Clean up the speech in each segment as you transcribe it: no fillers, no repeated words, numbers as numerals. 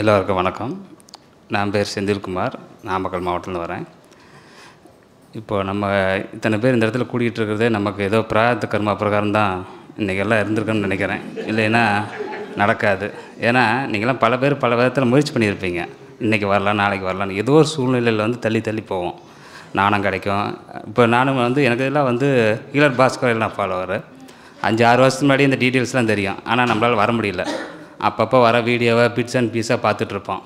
எல்லாருக்கும் வணக்கம். நான் பேர் செந்தில்குமார், நாமக்கல் மாவட்டத்தில் வரேன். இப்போது நம்ம இத்தனை பேர் இந்த இடத்துல கூட்டிகிட்டு இருக்கிறதே நமக்கு ஏதோ பிரார்த்த கர்மா பிரகாரம் தான் இன்றைக்கெல்லாம் இருந்திருக்கோம்னு நினைக்கிறேன். இல்லைன்னா நடக்காது. ஏன்னா நீங்கள்லாம் பல பேர் பல விதத்தில் முயற்சி பண்ணியிருப்பீங்க. இன்றைக்கி வரலாம், நாளைக்கு வரலான்னு ஏதோ ஒரு சூழ்நிலையில் வந்து தள்ளி போவோம். நாணம் கிடைக்கும். இப்போ நானும் வந்து எனக்கு இதெல்லாம் வந்து ஹீலர் பாஸ்கர் நான் ஃபாலோவர். 5-6 வருஷத்துக்கு முன்னாடி இந்த டீட்டெயில்ஸ்லாம் தெரியும். ஆனால் நம்மளால் வர முடியல. அப்பப்போ வர வீடியோவை பிட்ஸ் அண்ட் பீஸாக பார்த்துட்ருப்போம்.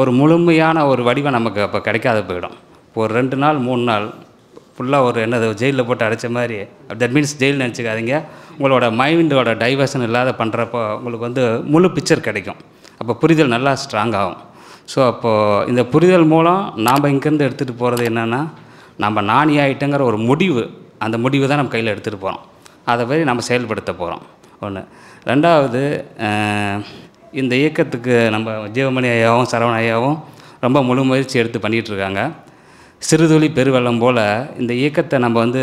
ஒரு முழுமையான ஒரு வடிவம் நமக்கு அப்போ கிடைக்காத போயிடும். ஒரு 2 நாள் 3 நாள் ஃபுல்லாக ஒரு என்னது ஜெயிலில் போட்டு அடைச்ச மாதிரி. தட் மீன்ஸ் ஜெயில் நினச்சிக்காதீங்க. உங்களோட மைண்டோட டைவர்ஷன் இல்லாத பண்ணுறப்போ உங்களுக்கு வந்து முழு பிக்சர் கிடைக்கும். அப்போ புரிதல் நல்லா ஸ்ட்ராங்காகும். ஸோ அப்போது இந்த புரிதல் மூலம் நாம் இங்கேருந்து எடுத்துகிட்டு போகிறது என்னென்னா, நம்ம நாணியாகிட்டங்கிற ஒரு முடிவு, அந்த முடிவு தான் நம்ம கையில் எடுத்துகிட்டு போகிறோம். அதை பற்றி நம்ம செயல்படுத்த போகிறோம். 1. 2வது, இந்த இயக்கத்துக்கு நம்ம ஜீவமணி ஐயாவும் சரவண ஐயாவும் ரொம்ப முழு முயற்சி எடுத்து பண்ணிகிட்ருக்காங்க. சிறுதுளி பெருவெள்ளம் போல் இந்த இயக்கத்தை நம்ம வந்து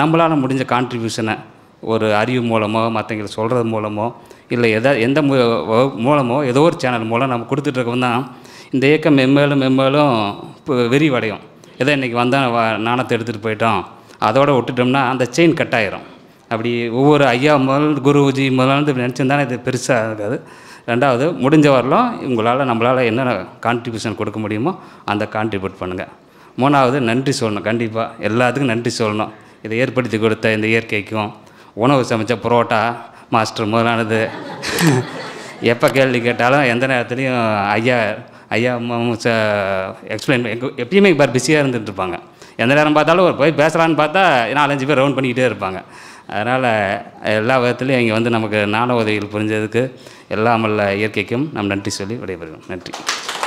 நம்மளால் முடிஞ்ச கான்ட்ரிபியூஷனை ஒரு அறிவு மூலமோ, மற்றவங்களுக்கு சொல்கிறது மூலமோ, இல்லை எந்த மூலமோ, ஏதோ ஒரு சேனல் மூலம் நம்ம கொடுத்துட்ருக்கோம் தான். இந்த இயக்கம் மெம்மேலும் மெம்மேலும் விரிவடையும். ஏதோ இன்றைக்கி வந்தால் நாணத்தை எடுத்துகிட்டு போயிட்டோம், அதோடு விட்டுட்டோம்னா அந்த செயின் கட் ஆகிரும். அப்படி ஒவ்வொரு ஐயா முதல் குருஜி முதலானது நினச்சிருந்தானே இது பெருசாக இருக்காது. 2வது, முடிஞ்ச வரலாம் உங்களால் நம்மளால் என்னென்ன கான்ட்ரிபியூஷன் கொடுக்க முடியுமோ அந்த கான்ட்ரிபியூட் பண்ணுங்கள். 3வது, நன்றி சொல்லணும். கண்டிப்பாக எல்லாத்துக்கும் நன்றி சொல்லணும். இதை ஏற்படுத்தி கொடுத்த இந்த இயற்கைக்கும், உணவு சமைச்ச புரோட்டா மாஸ்டர் முதலானது, எப்போ கேள்வி கேட்டாலும் எந்த நேரத்துலையும் ஐயா எக்ஸ்பிளைன் எப்பயுமே இப்போ பிஸியாக இருந்துகிட்ருப்பாங்க. எந்த நேரம் பார்த்தாலும் ஒரு போய் பேசலான்னு பார்த்தா 4-5 பேர் ரவுண்ட் பண்ணிக்கிட்டே இருப்பாங்க. அதனால் எல்லா விதத்துலையும் இங்கே வந்து நமக்கு நாண உதவிகள் புரிஞ்சதுக்கு எல்லாமல்ல இயற்கைக்கும் நம் நன்றி சொல்லி விடைபெறுகிறோம். நன்றி.